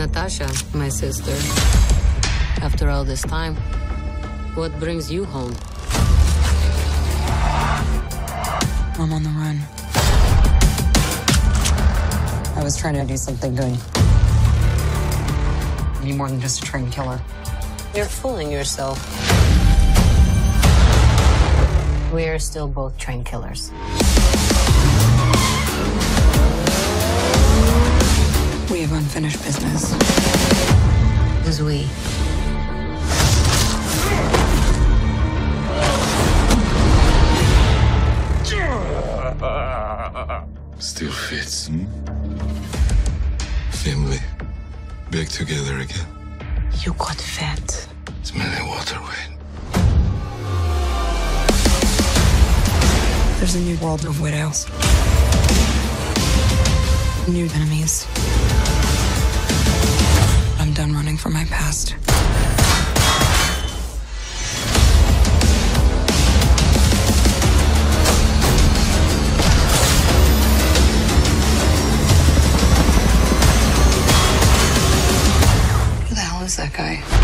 Natasha, my sister, after all this time, what brings you home? I'm on the run. I was trying to do something good. I need more than just a trained killer. You're fooling yourself. We are still both trained killers. We have unfinished business. Because we still fits. Family back together again. You got fat. Smelly water wet. There's a new world of widows. New enemies. I'm done running from my past. That guy.